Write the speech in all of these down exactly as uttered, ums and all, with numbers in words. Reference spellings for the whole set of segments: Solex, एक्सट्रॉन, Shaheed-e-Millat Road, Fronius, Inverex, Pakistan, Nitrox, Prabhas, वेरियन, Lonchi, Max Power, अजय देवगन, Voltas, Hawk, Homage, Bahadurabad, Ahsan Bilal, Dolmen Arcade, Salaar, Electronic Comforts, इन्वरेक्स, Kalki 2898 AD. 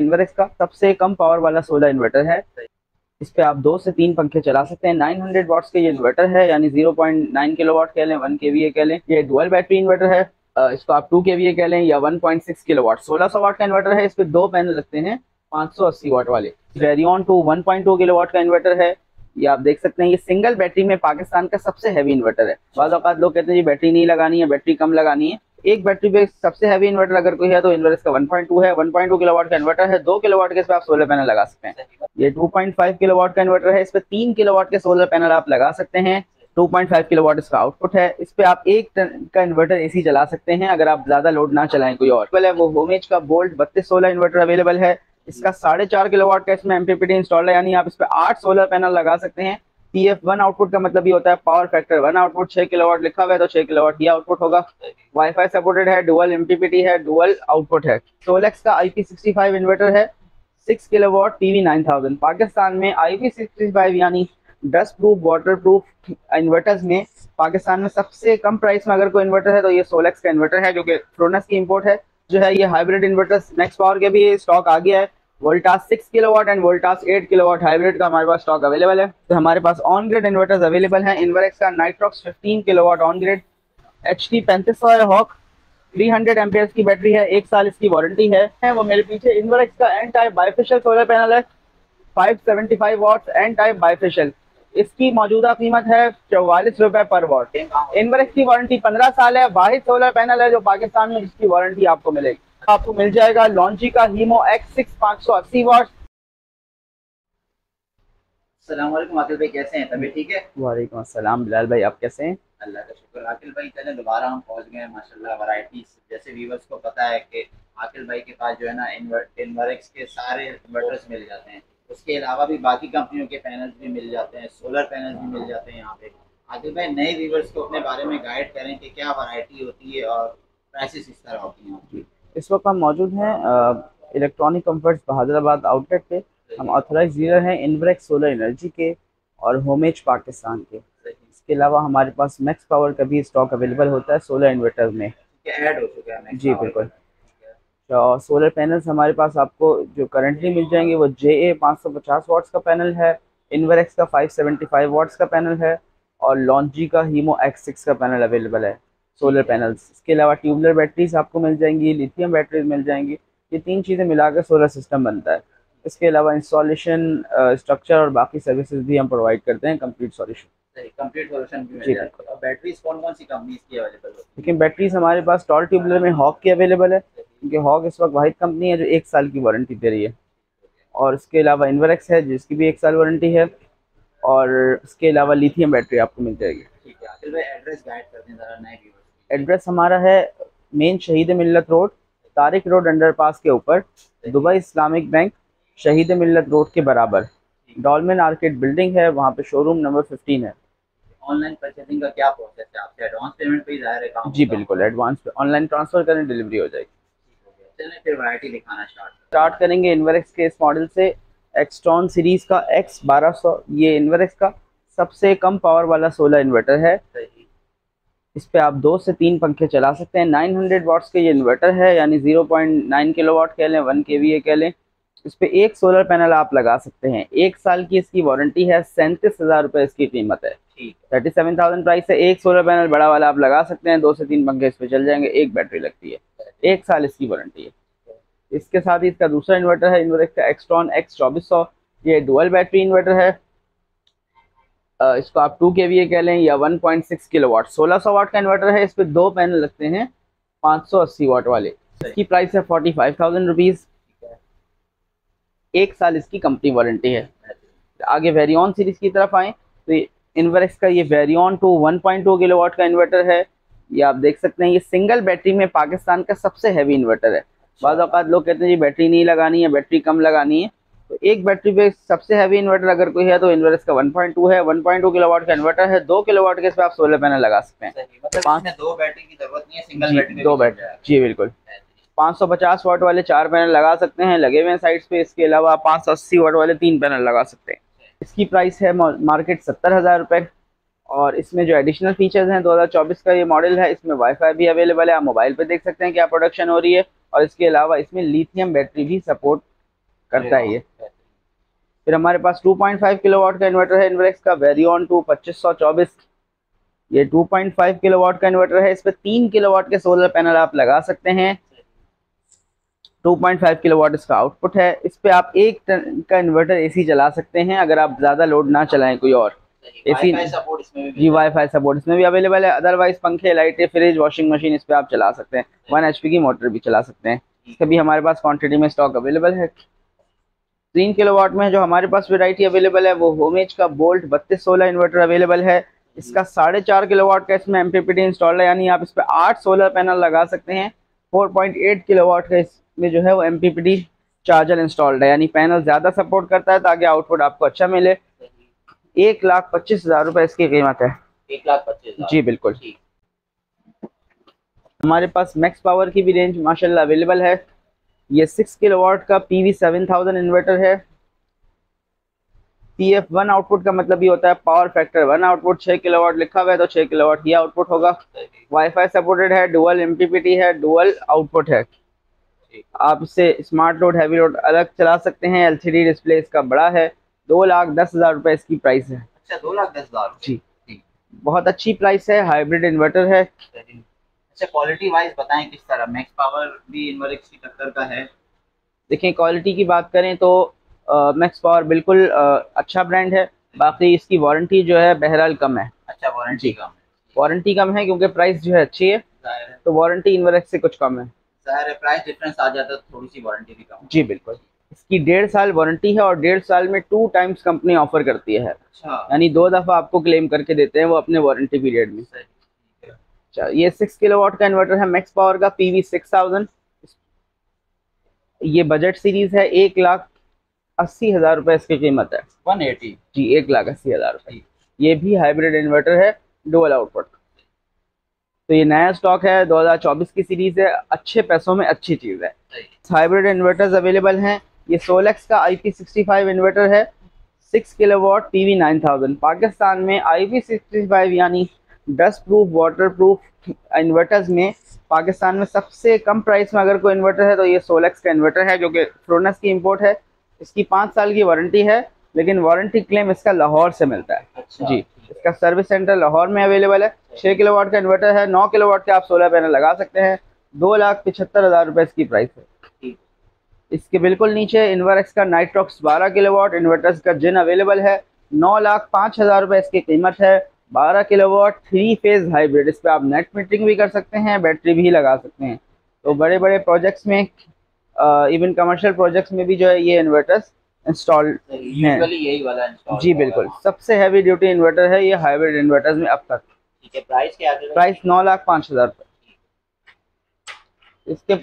इन्वरेक्स का सबसे कम पावर वाला सोलर इन्वर्टर है। इस पे आप दो से तीन पंखे चला सकते हैं। नौ सौ वाट्स के ये इन्वर्टर है, यानी ज़ीरो पॉइंट नाइन किलोवाट कह लें, वन केवीए कह लें। ये डुअल बैटरी इन्वर्टर है, इसको आप टू केवीए कह लें या वन पॉइंट सिक्स किलोवाट। सोलह सौ वाट का इन्वर्टर है। इस पे दो पैनल लगते हैं पाँच सौ अस्सी वाट वाले। वेरियन two one point two kilowatt का इन्वर्टर है। ये आप देख सकते हैं, ये सिंगल बैटरी में पाकिस्तान का सबसे हैवी इन्वर्टर है। बाज़ औक़ात लोग कहते हैं जी बैटरी नहीं लगानी है, बैटरी कम लगानी है। एक बैटरी पे सबसे हैवी इन्वर्टर अगर कोई है तो इन्वर्टर इसका वन पॉइंट टू है। वन पॉइंट टू किलोवाट का इन्वर्टर है। दो किलोवाट के इस पर आप सोलर पैनल लगा सकते हैं। ये टू पॉइंट फाइव किलोवाट का इन्वर्टर है। इस पर तीन किलोवाट के सोलर पैनल आप लगा सकते हैं। टू पॉइंट फाइव किलोवाट इसका आउटपुट है। इस पर आप एक टन का इन्वर्टर एसी चला सकते हैं अगर आप ज़्यादा लोड ना चलाएं। कोई और है वो होमेज का बोल्ट बत्तीस सोलर इन्वर्टर अवेलेबल है। इसका साढ़े चार किलोवाट का इसमें एमपीपीटी इंस्टॉल है, यानी आप इस पर आठ सोलर पैनल लगा सकते हैं। पी एफ वन आउटपुट का मतलब ये होता है पावर फैक्टर वन आउटपुट। छह किलोवाट लिखा हुआ है तो छह किलोवाट ये आउटपुट होगा। वाईफाई सपोर्टेड है, डुअल एमपीपीटी है, डुअल आउटपुट है। सोलेक्स का I P sixty five inverter है, six kilowatt PV nine thousand. Pakistan में आई पी सिक्स्टी फाइव यानी dust proof, water proof inverters में पाकिस्तान में सबसे कम प्राइस में अगर कोई इन्वर्टर है तो ये सोलेक्स का इन्वर्टर है, जो कि फ्रोनस की इम्पोर्ट है। जो है ये हाइब्रिड इन्वर्टर्स मैक्स पावर के भी स्टॉक आ गया है। Voltas six kilowatt and Voltas eight kilowatt hybrid का हमारे पास स्टॉक अवेलेबल है। तो हमारे पास ऑन ग्रिड इन्वर्टर्स अवेलेबल हैं। इन्वरेक्स का Nitrox fifteen kilowatt on grid, H T पैंतीस सौ है, हॉक थ्री हंड्रेड एम्पियर्स की बैटरी है, एक साल इसकी वारंटी है। वो मेरे पीछे इन्वरेक्स का N type bifacial solar panel है, five seventy five watts N type bifacial. इसकी मौजूदा कीमत है चौवालीस रुपए पर वाट। इन्वरेक्स की वारंटी पंद्रह साल है। वाहिद सोलर पैनल है जो पाकिस्तान में जिसकी वारंटी आपको मिलेगी। आपको मिल जाएगा लॉन्ची का हीमो एक्स सिक्स पाँच सौ अस्सी वाट। अस्सलामुअलैकुम आकिल भाई, कैसे हैं? तबीयत ठीक है? वालेकुम अस्सलाम बिलाल भाई, आप कैसे हैं? अल्लाह का शुक्र आकिल भाई, चले दोबारा हम पहुंच गए हैं माशाल्लाह वैरायटीज। जैसे व्यूवर्स को पता है कि आकिल भाई के पास जो है ना इन्वरेक्स के सारे इन्वर्टर्स मिल जाते हैं, उसके अलावा भी बाकी कंपनियों के पैनल्स भी मिल जाते हैं, सोलर पैनल्स भी मिल जाते हैं। यहाँ पे आकिल भाई नए व्यूवर्स को अपने बारे में गाइड करें कि क्या वैरायटी होती है और प्राइसेस किस तरह होती हैं आपकी। इस वक्त हम मौजूद हैं इलेक्ट्रॉनिक कंफर्ट्स बहादुराबाद आउटलेट पे। हम ऑथराइज डीलर हैं इन्वरेक्स सोलर एनर्जी के और होमेज पाकिस्तान के। इसके अलावा हमारे पास मैक्स पावर का भी स्टॉक अवेलेबल होता है सोलर इन्वर्टर में, ऐड हो चुका है। जी बिल्कुल। तो सोलर पैनल्स हमारे पास आपको जो करंटली मिल जाएंगे वो जे ए पाँच सौ पचास वाट्स का पैनल है, इन्वरेक्स का फाइव सेवेंटी फाइव वाट्स का पैनल है और लॉन्जी का हीमो एक्स सिक्स का पैनल अवेलेबल है सोलर पैनल्स। इसके अलावा ट्यूबलर बैटरीज आपको मिल जाएंगी, लिथियम बैटरीज मिल जाएंगी। ये तीन चीज़ें मिलाकर सोलर सिस्टम बनता है। इसके अलावा इंस्टॉलेशन, स्ट्रक्चर और बाकी सर्विसेज भी हम प्रोवाइड करते हैं, कंप्लीट सॉल्यूशन। कंप्लीट सॉल्यूशन भी मिल जाता है। और बैटरीज कौन कौन सी कंपनीज की अवेलेबल है? लेकिन बैटरीज हमारे पास टॉल ट्यूबलर में हॉक की अवेलेबल है, क्योंकि हॉक इस वक्त वाहिद कंपनी है जो एक साल की वारंटी दे रही है। और इसके अलावा इन्वरेक्स है जिसकी भी एक साल वारंटी है, और इसके अलावा लिथियम बैटरी आपको मिल जाएगी। ठीक है आदिल भाई, एड्रेस गाइड कर दें जरा नए व्यूअर्स। एड्रेस हमारा है main शहीद-ए-मिल्लत road, Tariq road underpass के ऊपर, दुबई इस्लामिक बैंक शहीद-ए-मिल्लत रोड के बराबर, डॉलमेन आर्केड बिल्डिंग है, वहाँ पे शोरूम नंबर फिफ्टीन है। ऑनलाइन परचेसिंग का क्या प्रोसेस है? आपसे एडवांस पेमेंट पे जाहिर है काम? जी बिल्कुल, एडवांस पे ऑनलाइन ट्रांसफर करें, डिलीवरी हो जाएगी। चलिए फिर वैरायटी दिखाना स्टार्ट स्टार्ट करेंगे इन्वरेक्स के इस मॉडल से, एक्सट्रॉन सीरीज़ का एक्स बारह सौ। ये इन्वरेक्स का सबसे कम पावर वाला सोलर इन्वर्टर है। इस पे आप दो से तीन पंखे चला सकते हैं। नौ सौ वाट्स के ये इन्वर्टर है, यानी ज़ीरो पॉइंट नाइन किलोवाट कह लें, वन केवीए कह लें। इस पे एक सोलर पैनल आप लगा सकते हैं। एक साल की इसकी वारंटी है। सैंतीस हज़ार रुपये इसकी कीमत है। थर्टी सेवन थाउजेंड प्राइस है। एक सोलर पैनल बड़ा वाला आप लगा सकते हैं, दो से तीन पंखे इस पे चल जाएंगे। एक बैटरी लगती है, एक साल इसकी वारंटी है। इसके साथ ही इसका दूसरा इन्वर्टर है इन्वरेक्स का एक्सट्रॉन एक्स चौबीस सौ। ये डुअल बैटरी इन्वर्टर है, इसको आप टू केवीए कह लें या वन पॉइंट सिक्स किलोवाट। सोलह सौ वाट का इन्वर्टर है। इस पे दो पैनल लगते हैं पाँच सौ अस्सी वाट वाले। इसकी प्राइस है पैंतालीस हज़ार रुपीस। एक साल इसकी कंपनी वारंटी है। आगे वेरियन सीरीज की तरफ आएँ तो इन्वरेक्स का ये वेरियन two one point two kilowatt का इन्वर्टर है। ये आप देख सकते हैं, ये सिंगल बैटरी में पाकिस्तान का सबसे हैवी इन्वर्टर है। बाज़ औक़ात लोग कहते हैं जी बैटरी नहीं लगानी है, बैटरी कम लगानी है। तो एक बैटरी पे सबसे हैवी इन्वर्टर अगर कोई है तो इन्वर्टर इसका वन पॉइंट टू है। वन पॉइंट टू किलोवाट का इन्वर्टर है। दो किलोवाट के इस पे आप सोलर पैनल लगा सकते हैं। मतलब दो बैटरी की जरूरत नहीं है, सिंगल बैटरी। दो बैटरी, जी बिल्कुल। पाँच सौ पचास वाट वाले चार पैनल लगा सकते हैं, लगे हुए हैं साइड्स पे। इसके अलावा पाँच सौ अस्सी वाट वाले तीन पैनल लगा सकते हैं। इसकी प्राइस है मार्केट सत्तर हज़ार रुपये। और इसमें जो एडिशनल फीचर्स हैं, दो हज़ार चौबीस का ये मॉडल है, इसमें वाईफाई भी अवेलेबल है। आप मोबाइल पे देख सकते हैं क्या प्रोडक्शन हो रही है। और इसके अलावा इसमें लिथियम बैटरी भी सपोर्ट करता है ये। फिर हमारे पास टू पॉइंट फाइव किलोवाट का इन्वर्टर है इन्वेरेक्स का वेरियन टू पच्चीस सौ चौबीस। ये टू पॉइंट फाइव किलोवाट का इन्वर्टर है, इस पर तीन किलोवाट के सोलर पैनल आप लगा सकते हैं। टू पॉइंट फाइव किलोवाट इसका आउटपुट है। इस पर आप एक टन का इन्वर्टर एसी चला सकते हैं अगर आप ज़्यादा लोड ना चलाएं कोई और। एसी जी वाईफाई सपोर्ट इसमें भी अवेलेबल है। अदरवाइज पंखे, लाइटें, फ्रिज, वॉशिंग मशीन इस पर आप चला सकते हैं। वन एचपी की मोटर भी चला सकते हैं। इसका भी हमारे पास क्वांटिटी में स्टॉक अवेलेबल है। तीन किलोवाट में जो हमारे पास वैरायटी अवेलेबल है वो होमेज का बोल्ट बत्तीस सोलर इन्वर्टर अवेलेबल है। इसका साढ़े चार किलोवाट का इसमें एमपीपीटी इंस्टॉल है, यानी आप इस पर आठ सोलर पैनल लगा सकते हैं। फोर पॉइंट एट किलोवाट का इसमें जो है वो एमपीपीटी चार्जर इंस्टॉल्ड है, यानी पैनल ज़्यादा सपोर्ट करता है ताकि आउटपुट आपको अच्छा मिले। एक लाख पच्चीस हज़ार रुपये इसकी कीमत है। एक लाख पच्चीस जी बिल्कुल। हमारे पास मैक्स पावर की भी रेंज माशाल्लाह अवेलेबल है। ये सिक्स किलोवाट का P V seven thousand inverter है। पी एफ वन आउटपुट का मतलब ये होता है पावर फैक्टर वन आउटपुट। छः किलोवाट लिखा हुआ है तो छः किलोवाट ये आउटपुट होगा। वाईफाई सपोर्टेड है, डुअल एमपीपीटी है, डुअल आउटपुट है। आप इससे स्मार्ट लोड, हैवी लोड अलग चला सकते हैं। एलसीडी डिस्प्ले इसका बड़ा है। दो लाख दस हज़ार रुपये इसकी प्राइस है। अच्छा, दो लाख दस हज़ार जी, बहुत अच्छी प्राइस है। हाइब्रिड इन्वर्टर है। अच्छा, क्वालिटी वाइज बताएं किस तरह मैक्स पावर भी इन्वेरेक्स की टक्कर का है। देखिए, क्वालिटी की बात करें तो आ, मैक्स पावर बिल्कुल आ, अच्छा ब्रांड है। बाकी इसकी वारंटी जो है बहरहाल कम है। अच्छा, वारंटी कम है। वारंटी कम है क्योंकि प्राइस जो है अच्छी है, है। तो वारंटी इन्वेरेक्स से कुछ कम है, ज़ाहिर है। प्राइस डिफरेंस आ जाता है, थोड़ी सी वारंटी भी कम। जी बिल्कुल। इसकी डेढ़ साल वारंटी है और डेढ़ साल में टू टाइम्स कंपनी ऑफर करती है, यानी दो दफ़ा आपको क्लेम करके देते हैं वो अपने वारंटी पीरियड में। अच्छा, ये सिक्स किलोवाट का इन्वर्टर है मैक्स पावर का पी वी सिक्स थाउजेंड। ये बजट सीरीज है। एक लाख अस्सी हज़ार रुपये इसकी कीमत है। वन एटी जी, एक लाख अस्सी हज़ार रुपये। ये भी हाइब्रिड इन्वर्टर है, डुअल आउटपुट। तो ये नया स्टॉक है, दो हज़ार चौबीस की सीरीज़ है। अच्छे पैसों में अच्छी चीज़ है। हाइब्रिड इन्वर्टर्स अवेलेबल हैं। ये सोलेक्स का I P sixty five inverter है, six kilowatt P V nine thousand. Pakistan में आई पी सिक्सटी फाइव यानी dust proof, water proof inverters में पाकिस्तान में सबसे कम प्राइस में अगर कोई इन्वर्टर है तो ये सोलेक्स का इन्वर्टर है, जो कि फ्रोनस की इंपोर्ट है। इसकी पाँच साल की वारंटी है, लेकिन वारंटी क्लेम इसका लाहौर से मिलता है। अच्छा, जी। इसका सर्विस सेंटर लाहौर में अवेलेबल है। छः किलोवाट का इन्वर्टर है। नौ किलोवाट के आप सोलर पैनल लगा सकते हैं। दो लाख पिछहत्तर हज़ार रुपये इसकी प्राइस है। इसके बिल्कुल नीचे इन्वेरेक्स का नाइट्रॉक्स बारह किलोवाट इन्वर्टर्स का जिन अवेलेबल है। नौ लाख पाँच हज़ार रुपये इसकी कीमत है। बारह किलोवाट थ्री फेज हाइब्रिड। इस पर आप नेट मीटरिंग भी कर सकते हैं, बैटरी भी लगा सकते हैं। तो बड़े बड़े प्रोजेक्ट्स में, इवन कमर्शियल प्रोजेक्ट्स में भी जो है ये इन्वर्टर्स इंस्टॉल हैं। यही वाला इंस्टॉल जी बिल्कुल, सबसे हैवी ड्यूटी इन्वर्टर है ये हाइब्रिड इन्वर्टर्स में अब तक। ठीक है, प्राइस क्या है? प्राइस नौ लाख पाँच हज़ार रुपये। इसके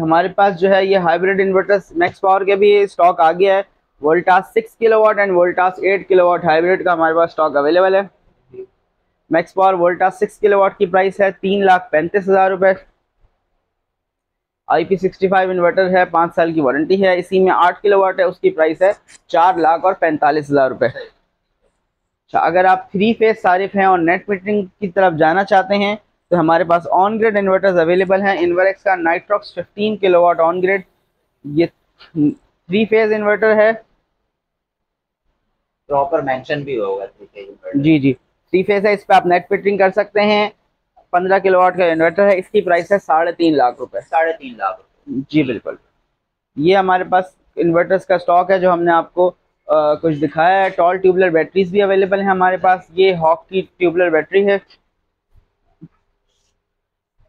हमारे पास जो है ये हाइब्रिड इन्वर्टर्स मैक्स पावर के भी स्टॉक आ गया है। Voltas six kilowatt and Voltas eight kilowatt hybrid का हमारे पास स्टॉक अवेलेबल है। Max power Voltas six kilowatt की प्राइस है तीन लाख पैंतीस हज़ार रुपये। I P sixty five inverter है, पाँच साल की वारंटी है। इसी में आठ किलोवाट है, उसकी प्राइस है चार लाख और पैंतालीस हज़ार रुपये। अच्छा, अगर आप थ्री फेज सारिफ हैं और नेट मीटरिंग की तरफ जाना चाहते हैं तो हमारे पास ऑन ग्रेड इन्वर्टर्स अवेलेबल हैं। इन्वेरेक्स का Nitrox fifteen kilowatt on grid, ये थ्री फेज इन्वर्टर है। प्रॉपर मेंशन भी होगा थ्री फेज इन्वर्टर। जी जी, थ्री फेज है। इस पर आप नेट फिटिंग कर सकते हैं। पंद्रह किलोवाट का इन्वर्टर है। इसकी प्राइस है साढ़े तीन लाख रुपए। साढ़े तीन लाख रुपए जी बिल्कुल। ये हमारे पास इन्वर्टर्स का स्टॉक है जो हमने आपको आ, कुछ दिखाया है। टॉल ट्यूबुलर बैटरीज भी अवेलेबल है हमारे पास। ये हॉक की ट्यूबुलर बैटरी है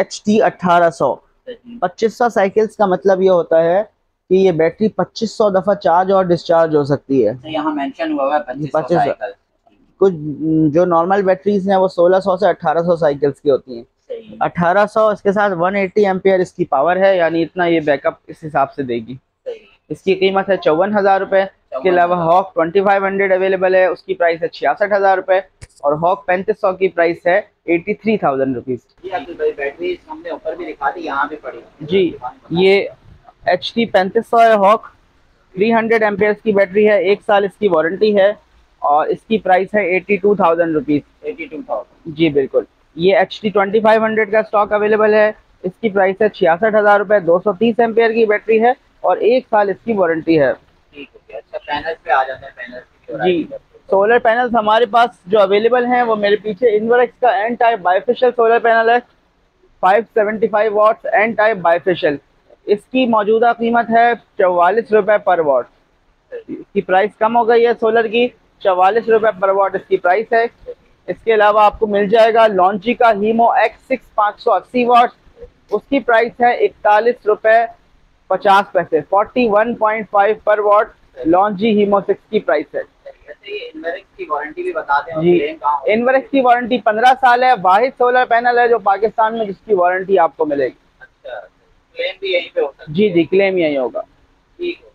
एच टी अट्ठारह सौ। पच्चीस सौ साइकिल्स का मतलब ये होता है कि ये बैटरी पच्चीस सौ दफ़ा चार्ज और डिस्चार्ज हो सकती है। तो यहाँ मेंशन हुआ है पच्चीस सौ साइकिल। कुछ जो नॉर्मल बैटरीज हैं वो सोलह सौ से अठारह सौ साइकिल्स की होती हैं। अठारह सौ इसके साथ एक सौ अस्सी एम्पीयर इसकी पावर है, यानी इतना ये बैकअप इस हिसाब से देगी। इसकी कीमत है चौवन हज़ार रुपये। इसके अलावा हॉक पच्चीस सौ अवेलेबल है, उसकी प्राइस है छियासठ हज़ार रुपये। और हॉक पैंतीस सौ की प्राइस है एटी थ्री थाउजेंड रुपीज़। हमने ऊपर भी दिखा दी, यहाँ भी पड़ी जी। ये एच टी पैंतीस सौ है हॉक। थ्री हंड्रेड एम्पेयर्स की बैटरी है, एक साल इसकी वारंटी है और इसकी प्राइस है eighty two thousand rupees. Eighty two thousand जी बिल्कुल। ये H T twenty five hundred का स्टॉक अवेलेबल है। इसकी प्राइस है छियासठ हज़ार रुपये। दो सौ तीस एम्पेयर की बैटरी है और एक साल इसकी वारंटी है। ठीक हो गया। अच्छा, पैनल पे आ जाते हैं पैनल जी। सोलर पैनल्स हमारे पास जो अवेलेबल हैं वो मेरे पीछे इन्वरेक्स का N type bifacial solar panel है, पाँच सौ पचहत्तर वाट एन टाइप बायफेशियल। इसकी मौजूदा कीमत है चौवालीस रुपये पर वाट। इसकी प्राइस कम हो गई है, सोलर की चवालीस रुपये पर वाट इसकी प्राइस है। इसके अलावा आपको मिल जाएगा लॉन्ची का हीमो एक्स सिक्स पाँच सौ अस्सी वाट, उसकी प्राइस है इकतालीस रुपये पचास पैसे, फोर्टी वन पॉइंट फाइव पर वाट लॉन्ची हीमो सिक्स की प्राइस है। इन्वेरेक्स की वारंटी भी बता दें जी। इन्वेरेक्स की वारंटी पंद्रह साल है, वाहिद सोलर पैनल है जो पाकिस्तान में जिसकी वारंटी आपको मिलेगी। अच्छा, क्लेम भी यहीं पे होता है जी? जी, क्लेम यहीं होगा। ठीक है।